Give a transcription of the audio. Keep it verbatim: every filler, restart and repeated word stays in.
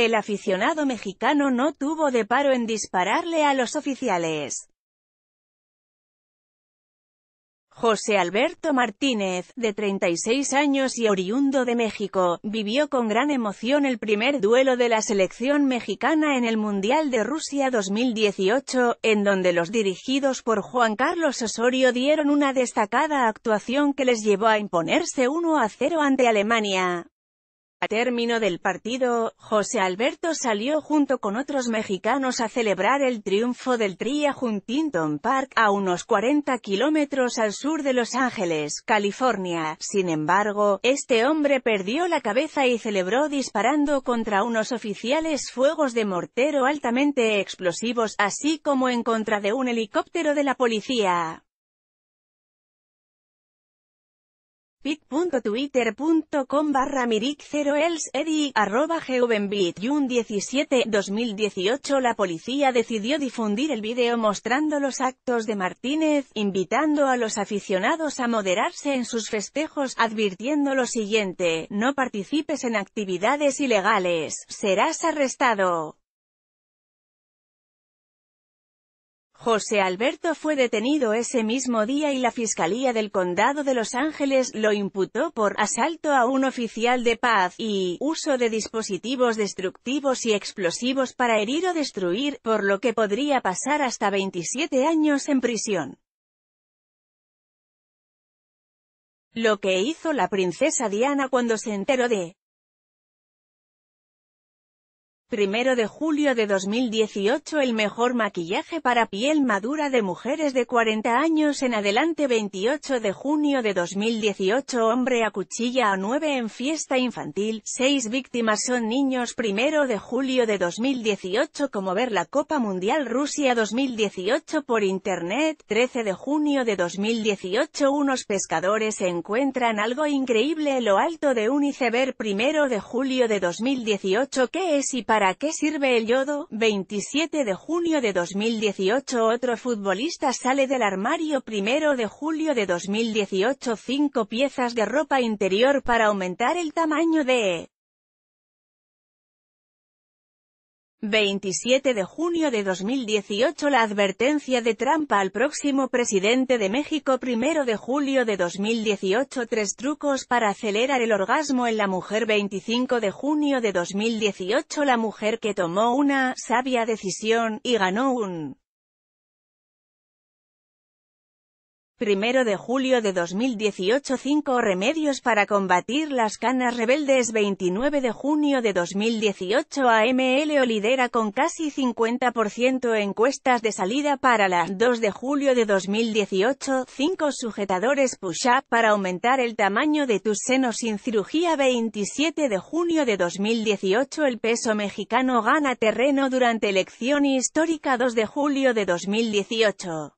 El aficionado mexicano no tuvo reparo en dispararle a los oficiales. José Alberto Martínez, de treinta y seis años y oriundo de México, vivió con gran emoción el primer duelo de la selección mexicana en el Mundial de Rusia dos mil dieciocho, en donde los dirigidos por Juan Carlos Osorio dieron una destacada actuación que les llevó a imponerse uno a cero ante Alemania. A término del partido, José Alberto salió junto con otros mexicanos a celebrar el triunfo del Tri a Huntington Park, a unos cuarenta kilómetros al sur de Los Ángeles, California. Sin embargo, este hombre perdió la cabeza y celebró disparando contra unos oficiales fuegos de mortero altamente explosivos, así como en contra de un helicóptero de la policía. pic.twitter.com barra Miric cero els edi, arroba jovenbit y un diecisiete, dos mil dieciocho La policía decidió difundir el video mostrando los actos de Martínez, invitando a los aficionados a moderarse en sus festejos, advirtiendo lo siguiente: no participes en actividades ilegales, serás arrestado. José Alberto fue detenido ese mismo día y la Fiscalía del Condado de Los Ángeles lo imputó por asalto a un oficial de paz y uso de dispositivos destructivos y explosivos para herir o destruir, por lo que podría pasar hasta veintisiete años en prisión. Lo que hizo la princesa Diana cuando se enteró de primero de julio de dos mil dieciocho el mejor maquillaje para piel madura de mujeres de cuarenta años en adelante. Veintiocho de junio de dos mil dieciocho Hombre acuchilla a nueve en fiesta infantil, seis víctimas son niños. Primero de julio de dos mil dieciocho Cómo ver la Copa Mundial Rusia dos mil dieciocho por internet. Trece de junio de dos mil dieciocho Unos pescadores encuentran algo increíble en lo alto de un iceberg. Primero de julio de dos mil dieciocho ¿Qué es y para ¿Para qué sirve el yodo? veintisiete de junio de dos mil dieciocho Otro futbolista sale del armario. Primero de julio de dos mil dieciocho cinco piezas de ropa interior para aumentar el tamaño de... veintisiete de junio de dos mil dieciocho La advertencia de Trump al próximo presidente de México. Primero de julio de dos mil dieciocho Tres trucos para acelerar el orgasmo en la mujer. Veinticinco de junio de dos mil dieciocho La mujer que tomó una sabia decisión y ganó un... primero de julio de dos mil dieciocho cinco remedios para combatir las canas rebeldes. Veintinueve de junio de dos mil dieciocho A M L O lidera con casi cincuenta por ciento encuestas de salida para la... dos de julio de dos mil dieciocho cinco sujetadores push-up para aumentar el tamaño de tus senos sin cirugía. Veintisiete de junio de dos mil dieciocho El peso mexicano gana terreno durante elección histórica. Dos de julio de dos mil dieciocho